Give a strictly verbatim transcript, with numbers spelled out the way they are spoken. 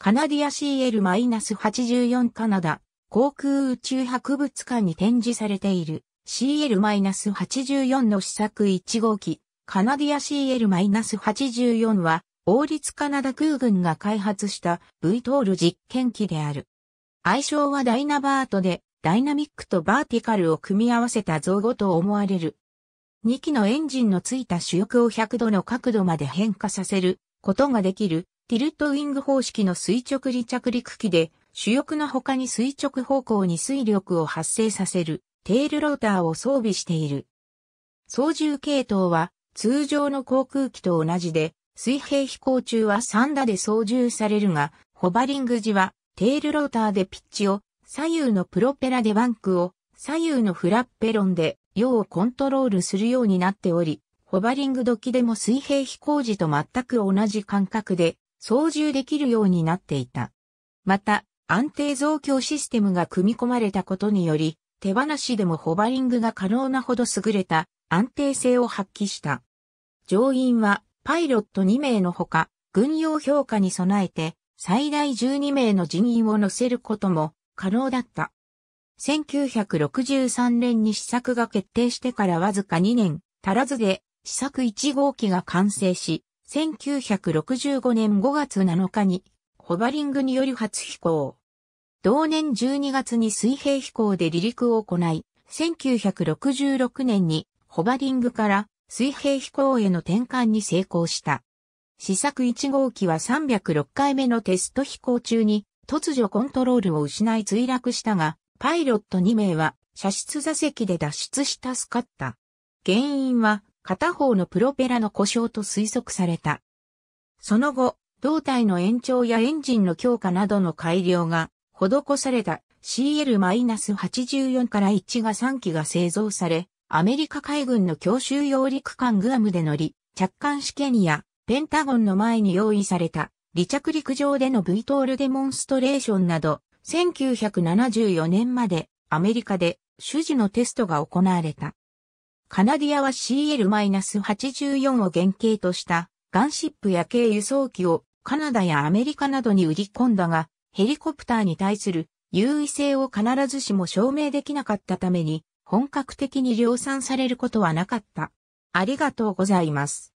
カナディア シーエルはちじゅうよん カナダ航空宇宙博物館に展示されている シーエルはちじゅうよん の試作いちごうき。カナディア シーエルはちじゅうよん は王立カナダ空軍が開発した ブイトール 実験機である。愛称はダイナバートでダイナミックとバーティカルを組み合わせた造語と思われる。にきのエンジンのついた主翼をひゃくどの角度まで変化させることができるティルトウィング方式の垂直離着陸機で、主翼の他に垂直方向に推力を発生させるテールローターを装備している。操縦系統は通常の航空機と同じで、水平飛行中はさん舵で操縦されるが、ホバリング時はテールローターでピッチを、左右のプロペラでバンクを、左右のフラッペロンで洋をコントロールするようになっており、ホバリング時でも水平飛行時と全く同じ感覚で操縦できるようになっていた。また、安定増強システムが組み込まれたことにより、手放しでもホバリングが可能なほど優れた安定性を発揮した。乗員はパイロットにめいのほか、軍用評価に備えて最大じゅうにめいの人員を乗せることも可能だった。せんきゅうひゃくろくじゅうさんねんに試作が決定してからわずかにねん足らずで試作いちごうきが完成し、せんきゅうひゃくろくじゅうごねんごがつなのかにホバリングにより初飛行。同年じゅうにがつに水平飛行で離陸を行い、せんきゅうひゃくろくじゅうろくねんにホバリングから水平飛行への転換に成功した。試作いちごうきはさんびゃくろっかいめのテスト飛行中に突如コントロールを失い墜落したが、パイロットにめいは射出座席で脱出し助かった。原因は片方のプロペラの故障と推測された。その後、胴体の延長やエンジンの強化などの改良が施された シーエルはちじゅうよん からいちがさんきが製造され、アメリカ海軍の強襲揚陸艦グアムで乗り、着艦試験やペンタゴンの前に用意された離着陸場での ブイトール デモンストレーションなど、せんきゅうひゃくななじゅうよねんまでアメリカで種々のテストが行われた。カナディアは シーエルはちじゅうよん を原型としたガンシップや軽輸送機をカナダやアメリカなどに売り込んだが、ヘリコプターに対する優位性を必ずしも証明できなかったために、本格的に量産されることはなかった。ありがとうございます。